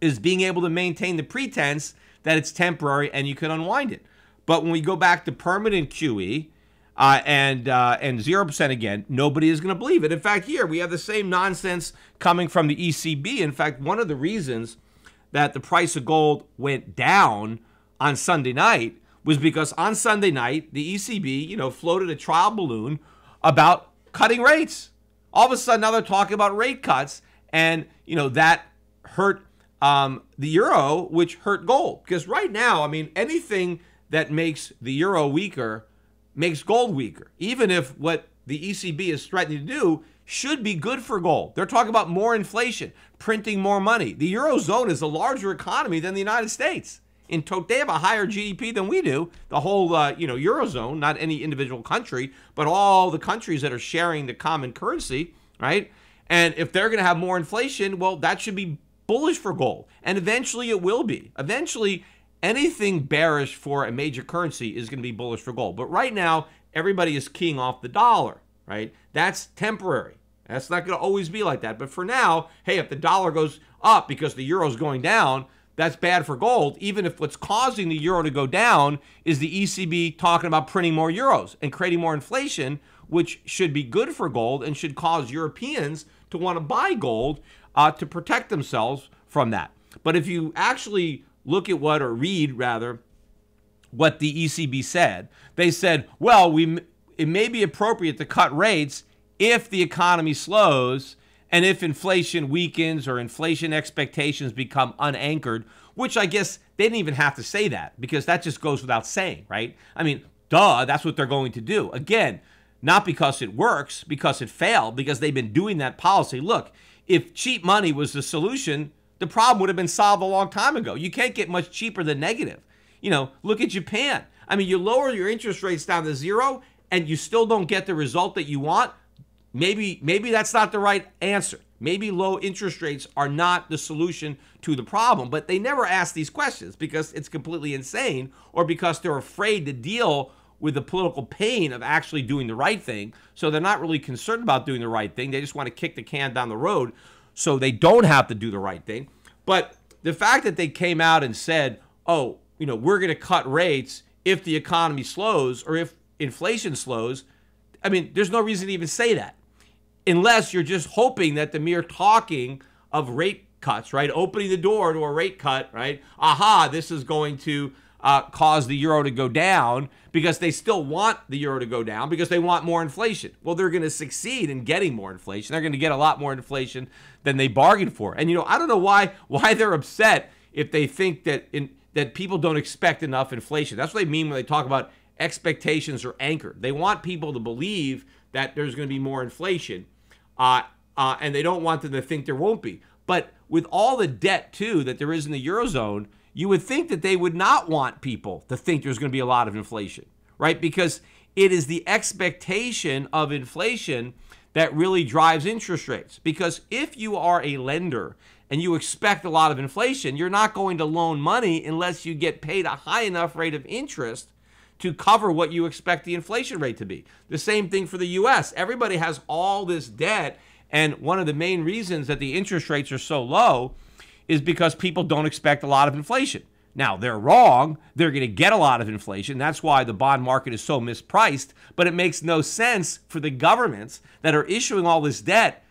is being able to maintain the pretense that it's temporary and you can unwind it. But when we go back to permanent QE, and 0% again, nobody is going to believe it. In fact, here we have the same nonsense coming from the ECB. In fact, one of the reasons that the price of gold went down on Sunday night was because on Sunday night, the ECB, you know, floated a trial balloon about cutting rates. All of a sudden, now they're talking about rate cuts, and, you know, that hurt the euro, which hurt gold. Because right now, I mean, anything that makes the euro weaker makes gold weaker, even if what the ECB is threatening to do should be good for gold. They're talking about more inflation, printing more money. The Eurozone is a larger economy than the United States. In total, they have a higher GDP than we do, the whole you know, Eurozone, not any individual country, but all the countries that are sharing the common currency, right? And if they're going to have more inflation, well, that should be bullish for gold. And eventually it will be. Eventually, anything bearish for a major currency is going to be bullish for gold. But right now, everybody is keying off the dollar, right? That's temporary. That's not going to always be like that. But for now, hey, if the dollar goes up because the euro's going down, that's bad for gold, even if what's causing the euro to go down is the ECB talking about printing more euros and creating more inflation, which should be good for gold and should cause Europeans to want to buy gold to protect themselves from that. But if you actually look at what, or read rather, what the ECB said. They said, well, it may be appropriate to cut rates if the economy slows and if inflation weakens or inflation expectations become unanchored, which I guess they didn't even have to say that because that just goes without saying, right? I mean, duh, that's what they're going to do. Again, not because it works, because it failed, because they've been doing that policy. Look, if cheap money was the solution, the problem would have been solved a long time ago. You can't get much cheaper than negative. You know, look at Japan. I mean, you lower your interest rates down to zero and you still don't get the result that you want. Maybe that's not the right answer. Maybe low interest rates are not the solution to the problem, but they never ask these questions because it's completely insane or because they're afraid to deal with the political pain of actually doing the right thing. So they're not really concerned about doing the right thing. They just want to kick the can down the road, so they don't have to do the right thing. But the fact that they came out and said, oh, you know, we're going to cut rates if the economy slows or if inflation slows, I mean, there's no reason to even say that unless you're just hoping that the mere talking of rate cuts, right, opening the door to a rate cut, right, aha, this is going to cause the euro to go down because they still want the euro to go down because they want more inflation. Well, they're going to succeed in getting more inflation. They're going to get a lot more inflation than they bargained for. And, you know, I don't know why they're upset if they think that that people don't expect enough inflation. That's what they mean when they talk about expectations are anchored. They want people to believe that there's going to be more inflation and they don't want them to think there won't be. But with all the debt, too, that there is in the Eurozone, you would think that they would not want people to think there's going to be a lot of inflation, right? Because it is the expectation of inflation that really drives interest rates. Because if you are a lender and you expect a lot of inflation, you're not going to loan money unless you get paid a high enough rate of interest to cover what you expect the inflation rate to be. The same thing for the U.S. Everybody has all this debt, and one of the main reasons that the interest rates are so low is because people don't expect a lot of inflation. Now, they're wrong. They're going to get a lot of inflation. That's why the bond market is so mispriced. But it makes no sense for the governments that are issuing all this debt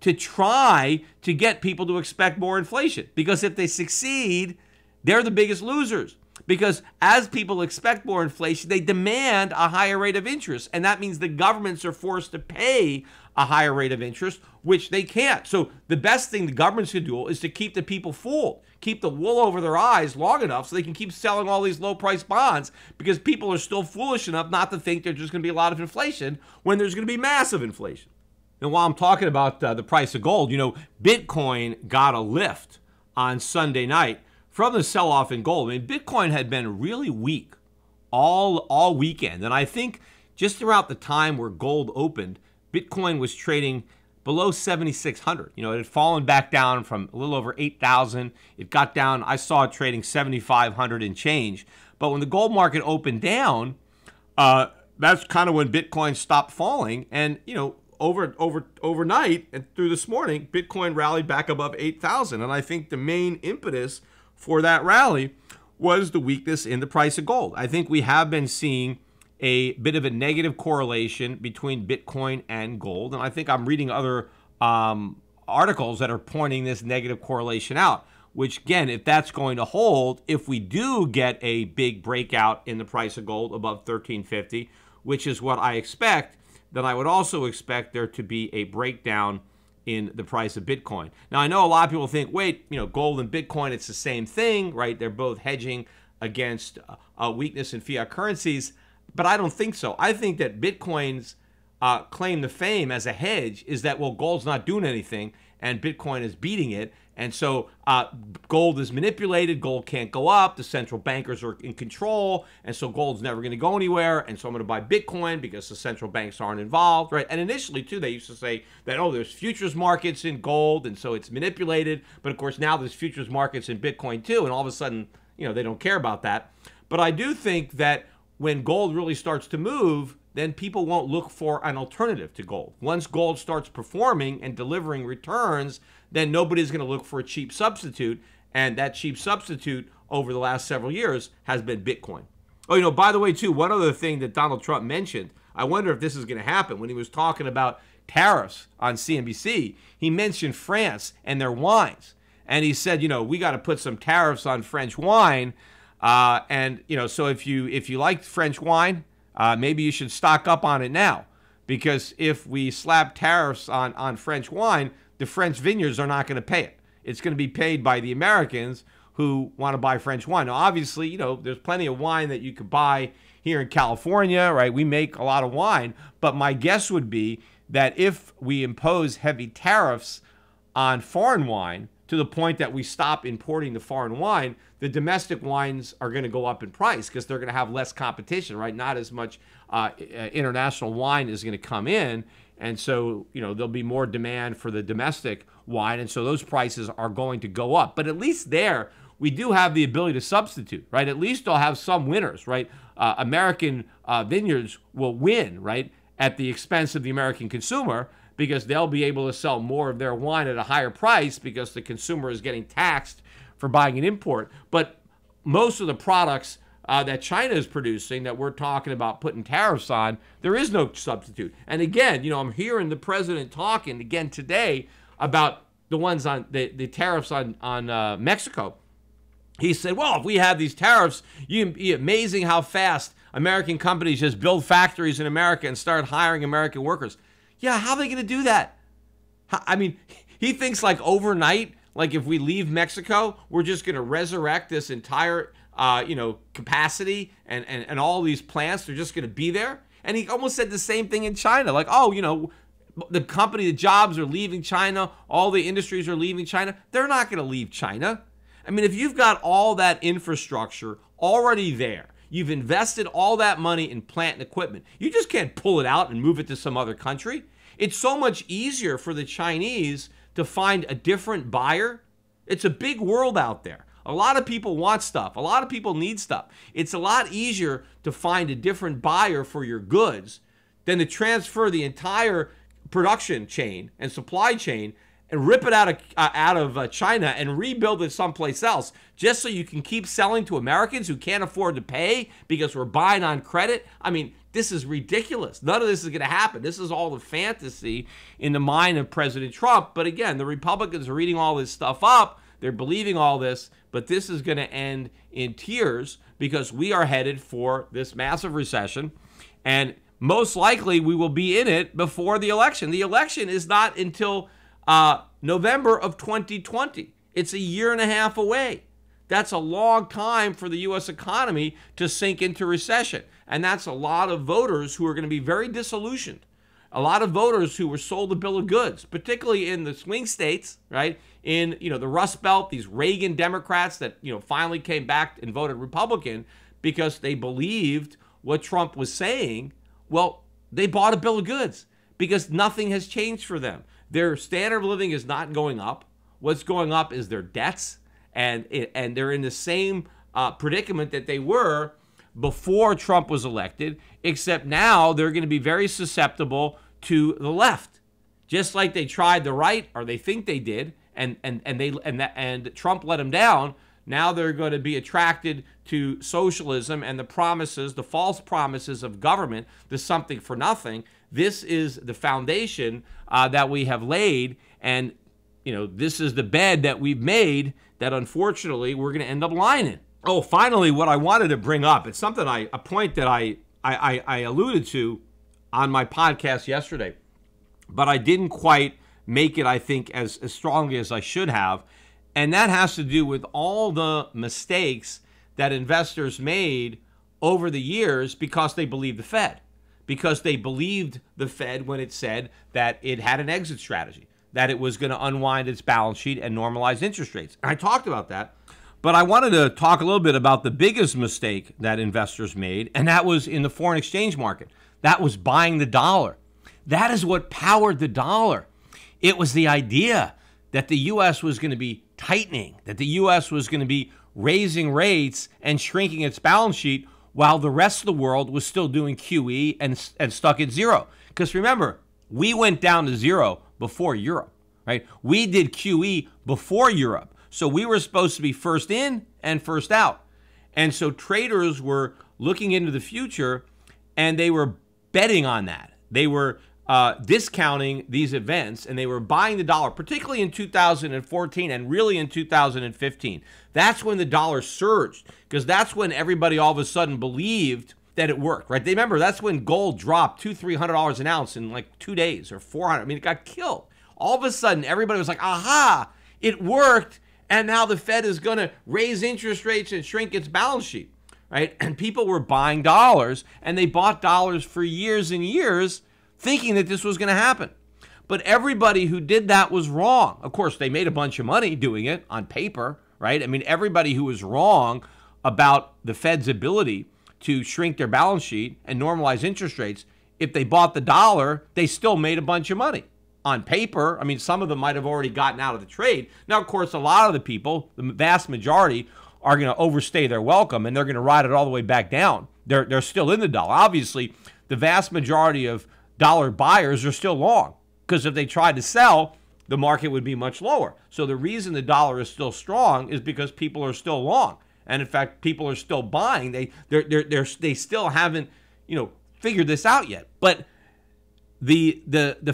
to try to get people to expect more inflation. Because if they succeed, they're the biggest losers. Because as people expect more inflation, they demand a higher rate of interest. And that means the governments are forced to pay a higher rate of interest, which they can't. So the best thing the governments can do is to keep the people fooled, keep the wool over their eyes long enough so they can keep selling all these low-priced bonds, because people are still foolish enough not to think there's just going to be a lot of inflation when there's going to be massive inflation. And while I'm talking about the price of gold, you know, Bitcoin got a lift on Sunday night from the sell-off in gold. I mean, Bitcoin had been really weak all weekend, and I think just throughout the time where gold opened, Bitcoin was trading below 7,600. You know, it had fallen back down from a little over 8,000. It got down, I saw it trading 7,500 and change. But when the gold market opened down, that's kind of when Bitcoin stopped falling. And, you know, overnight and through this morning, Bitcoin rallied back above 8,000. And I think the main impetus for that rally was the weakness in the price of gold. I think we have been seeing a bit of a negative correlation between Bitcoin and gold. And I think I'm reading other articles that are pointing this negative correlation out, which, again, if that's going to hold, if we do get a big breakout in the price of gold above 1350, which is what I expect, then I would also expect there to be a breakdown in the price of Bitcoin. Now, I know a lot of people think, wait, you know, gold and Bitcoin, it's the same thing, right? They're both hedging against a weakness in fiat currencies. But I don't think so. I think that Bitcoin's claim to fame as a hedge is that, well, gold's not doing anything and Bitcoin is beating it. And so gold is manipulated. Gold can't go up. The central bankers are in control. And so gold's never going to go anywhere. And so I'm going to buy Bitcoin because the central banks aren't involved, right? And initially, too, they used to say that, oh, there's futures markets in gold. And so it's manipulated. But, of course, now there's futures markets in Bitcoin, too. And all of a sudden, you know, they don't care about that. But I do think that when gold really starts to move, then people won't look for an alternative to gold. Once gold starts performing and delivering returns, then nobody's going to look for a cheap substitute. And that cheap substitute over the last several years has been Bitcoin. Oh, you know, by the way, too, one other thing that Donald Trump mentioned, I wonder if this is going to happen. When he was talking about tariffs on CNBC, he mentioned France and their wines. And he said, you know, we got to put some tariffs on French wine. And, you know, so if you like French wine, maybe you should stock up on it now, because if we slap tariffs on French wine, the French vineyards are not going to pay it. It's going to be paid by the Americans who want to buy French wine. Now, obviously, you know, there's plenty of wine that you could buy here in California, right? We make a lot of wine, but my guess would be that if we impose heavy tariffs on foreign wine, to the point that we stop importing the foreign wine, the domestic wines are going to go up in price because they're going to have less competition, right? Not as much international wine is going to come in. And so, you know, there'll be more demand for the domestic wine. And so those prices are going to go up. But at least there, we do have the ability to substitute, right? At least they'll have some winners, right? American vineyards will win, right, at the expense of the American consumer, because they'll be able to sell more of their wine at a higher price because the consumer is getting taxed for buying an import. But most of the products that China is producing that we're talking about putting tariffs on, there is no substitute. And again, you know, I'm hearing the president talking again today about the ones on the tariffs on Mexico. He said, well, if we have these tariffs, you'd be amazing how fast American companies just build factories in America and start hiring American workers. Yeah, how are they going to do that? I mean, he thinks like overnight, like if we leave Mexico, we're just going to resurrect this entire, you know, capacity and all these plants. They're just going to be there. And he almost said the same thing in China. Like, oh, you know, the jobs are leaving China. All the industries are leaving China. They're not going to leave China. I mean, if you've got all that infrastructure already there, you've invested all that money in plant and equipment. You just can't pull it out and move it to some other country. It's so much easier for the Chinese to find a different buyer. It's a big world out there. A lot of people want stuff. A lot of people need stuff. It's a lot easier to find a different buyer for your goods than to transfer the entire production chain and supply chain and rip it out of China and rebuild it someplace else just so you can keep selling to Americans who can't afford to pay because we're buying on credit. I mean, this is ridiculous. None of this is going to happen. This is all the fantasy in the mind of President Trump. But again, the Republicans are reading all this stuff up. They're believing all this, but this is going to end in tears because we are headed for this massive recession. And most likely we will be in it before the election. The election is not until November of 2020. It's a year and a half away. That's a long time for the U.S. economy to sink into recession. And that's a lot of voters who are going to be very disillusioned. A lot of voters who were sold a bill of goods, particularly in the swing states, right? In, you know, the Rust Belt, these Reagan Democrats that, you know, finally came back and voted Republican because they believed what Trump was saying. Well, they bought a bill of goods because nothing has changed for them. Their standard of living is not going up. What's going up is their debts. And they're in the same predicament that they were before Trump was elected, except now they're going to be very susceptible to the left, just like they tried the right, or they think they did, and Trump let them down. Now they're going to be attracted to socialism and the promises, the false promises of government, the something for nothing. This is the foundation that we have laid, and you know, this is the bed that we've made that unfortunately we're going to end up lying in. Oh, finally, what I wanted to bring up, it's something a point that I alluded to on my podcast yesterday, but I didn't quite make it, I think, as strongly as I should have. And that has to do with all the mistakes that investors made over the years because they believed the Fed, because they believed the Fed when it said that it had an exit strategy, that it was going to unwind its balance sheet and normalize interest rates. And I talked about that, but I wanted to talk a little bit about the biggest mistake that investors made, and that was in the foreign exchange market. That was buying the dollar. That is what powered the dollar. It was the idea that the U.S. was going to be tightening, that the U.S. was going to be raising rates and shrinking its balance sheet while the rest of the world was still doing QE and stuck at zero. Because remember, we went down to zero before Europe, right? We did QE before Europe. So we were supposed to be first in and first out. And so traders were looking into the future and they were betting on that. They were discounting these events and they were buying the dollar, particularly in 2014 and really in 2015. That's when the dollar surged, because that's when everybody all of a sudden believed that it worked, right? They remember that's when gold dropped $200-300 an ounce in like 2 days or 400. I mean, it got killed. All of a sudden, everybody was like, aha, it worked. And now the Fed is going to raise interest rates and shrink its balance sheet, right? And people were buying dollars, and they bought dollars for years and years thinking that this was going to happen. But everybody who did that was wrong. Of course, they made a bunch of money doing it on paper, right? I mean, everybody who was wrong about the Fed's ability to shrink their balance sheet and normalize interest rates, if they bought the dollar, they still made a bunch of money. On paper, I mean, some of them might have already gotten out of the trade. Now, of course, a lot of the people, the vast majority, are going to overstay their welcome, and they're going to ride it all the way back down. They're still in the dollar. Obviously, the vast majority of dollar buyers are still long, because if they tried to sell, the market would be much lower. So the reason the dollar is still strong is because people are still long. And in fact, people are still buying. They still haven't, you know, figured this out yet. But the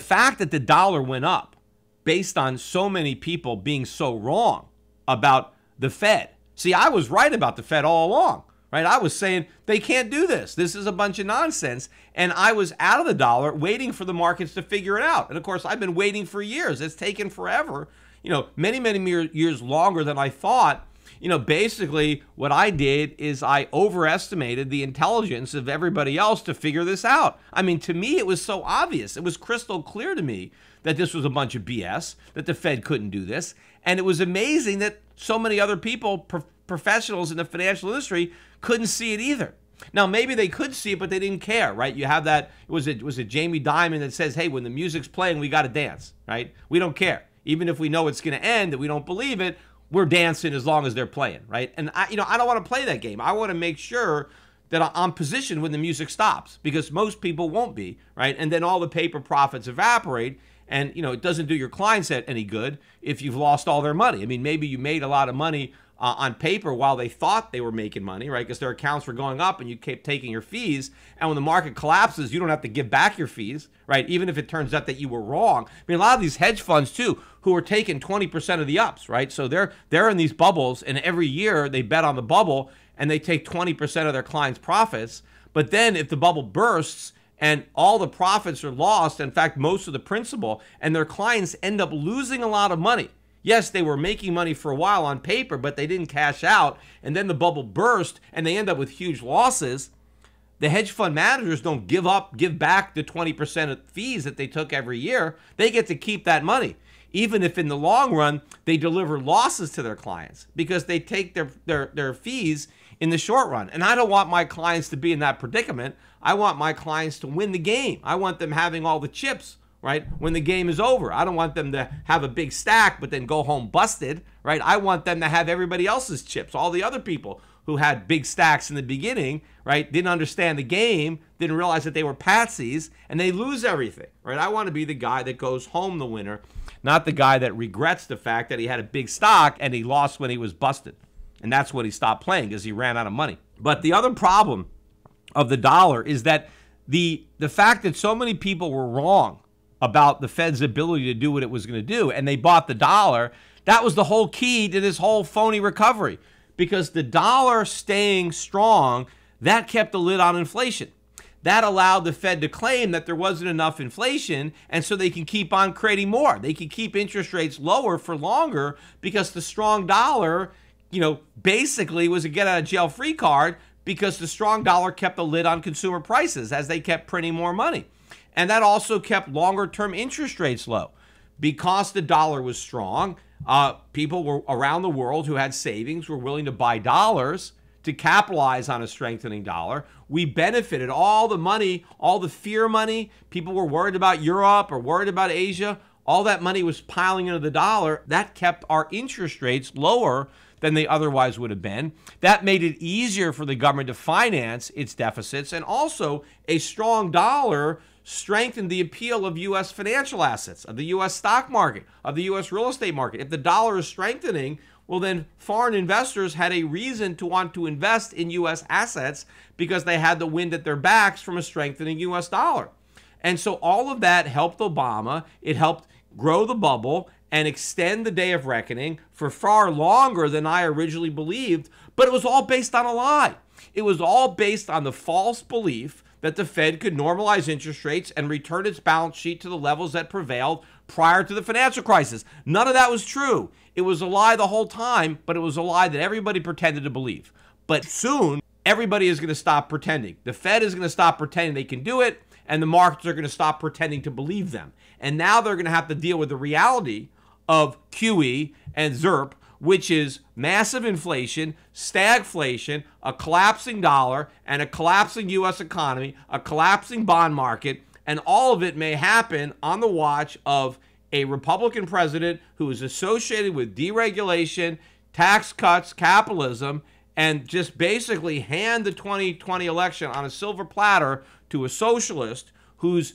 fact that the dollar went up based on so many people being so wrong about the Fed. See, I was right about the Fed all along, right? I was saying they can't do this. This is a bunch of nonsense. And I was out of the dollar waiting for the markets to figure it out. And of course, I've been waiting for years. It's taken forever, you know, many, many years longer than I thought. You know, basically what I did is I overestimated the intelligence of everybody else to figure this out. I mean, to me, it was so obvious. It was crystal clear to me that this was a bunch of BS, that the Fed couldn't do this. And it was amazing that so many other people, professionals in the financial industry, couldn't see it either. Now, maybe they could see it, but they didn't care, right? You have that, was it Jamie Dimon that says, hey, when the music's playing, we got to dance, right? We don't care. Even if we know it's going to end, that we don't believe it, we're dancing as long as they're playing, right? And I, you know, I don't want to play that game. I want to make sure that I'm positioned when the music stops, because most people won't be, right? And then all the paper profits evaporate, and you know, it doesn't do your clients any good if you've lost all their money. I mean, maybe you made a lot of money on paper while they thought they were making money, right? Because their accounts were going up, and you kept taking your fees. And when the market collapses, you don't have to give back your fees, right? Even if it turns out that you were wrong. I mean, a lot of these hedge funds too, who are taking 20% of the ups, right? So they're in these bubbles, and every year they bet on the bubble and they take 20% of their clients' profits. But then if the bubble bursts and all the profits are lost. In fact, most of the principal, and their clients end up losing a lot of money. Yes, they were making money for a while on paper, but they didn't cash out, and then the bubble burst, and they end up with huge losses. The hedge fund managers don't give back the 20% of fees that they took every year. They get to keep that money, even if in the long run, they deliver losses to their clients because they take their fees in the short run. And I don't want my clients to be in that predicament. I want my clients to win the game. I want them having all the chips, right, when the game is over. I don't want them to have a big stack but then go home busted, right? I want them to have everybody else's chips, all the other people who had big stacks in the beginning, right, didn't understand the game, didn't realize that they were patsies, and they lose everything, right? I want to be the guy that goes home the winner, not the guy that regrets the fact that he had a big stock and he lost when he was busted. And that's when he stopped playing, because he ran out of money. But the other problem of the dollar is that the fact that so many people were wrong about the Fed's ability to do what it was going to do, and they bought the dollar, that was the whole key to this whole phony recovery. Because the dollar staying strong, that kept the lid on inflation. That allowed the Fed to claim that there wasn't enough inflation, and so they can keep on creating more. They can keep interest rates lower for longer because the strong dollar, you know, basically was a get-out-of-jail-free card, because the strong dollar kept the lid on consumer prices as they kept printing more money. And that also kept longer-term interest rates low. Because the dollar was strong, people were around the world who had savings were willing to buy dollars to capitalize on a strengthening dollar. We benefited. All the money, all the fear money, people were worried about Europe or worried about Asia, all that money was piling into the dollar. That kept our interest rates lower than they otherwise would have been. That made it easier for the government to finance its deficits, and also a strong dollar strengthened the appeal of U.S. financial assets, of the U.S. stock market, of the U.S. real estate market. If the dollar is strengthening, well, then foreign investors had a reason to want to invest in U.S. assets because they had the wind at their backs from a strengthening U.S. dollar. And so all of that helped Obama. It helped grow the bubble and extend the day of reckoning for far longer than I originally believed, but it was all based on a lie. It was all based on the false belief that the Fed could normalize interest rates and return its balance sheet to the levels that prevailed prior to the financial crisis. None of that was true. It was a lie the whole time, but it was a lie that everybody pretended to believe. But soon, everybody is going to stop pretending. The Fed is going to stop pretending they can do it, and the markets are going to stop pretending to believe them. And now they're going to have to deal with the reality of QE and ZIRP, which is massive inflation, stagflation, a collapsing dollar, and a collapsing U.S. economy, a collapsing bond market, and all of it may happen on the watch of a Republican president who is associated with deregulation, tax cuts, capitalism, and just basically hand the 2020 election on a silver platter to a socialist whose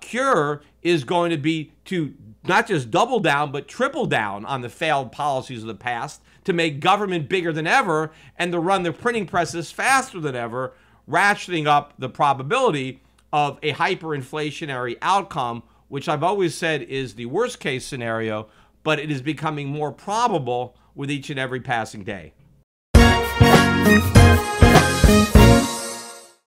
cure is going to be to not just double down, but triple down on the failed policies of the past, to make government bigger than ever and to run the printing presses faster than ever, ratcheting up the probability of a hyperinflationary outcome, which I've always said is the worst case scenario, but it is becoming more probable with each and every passing day.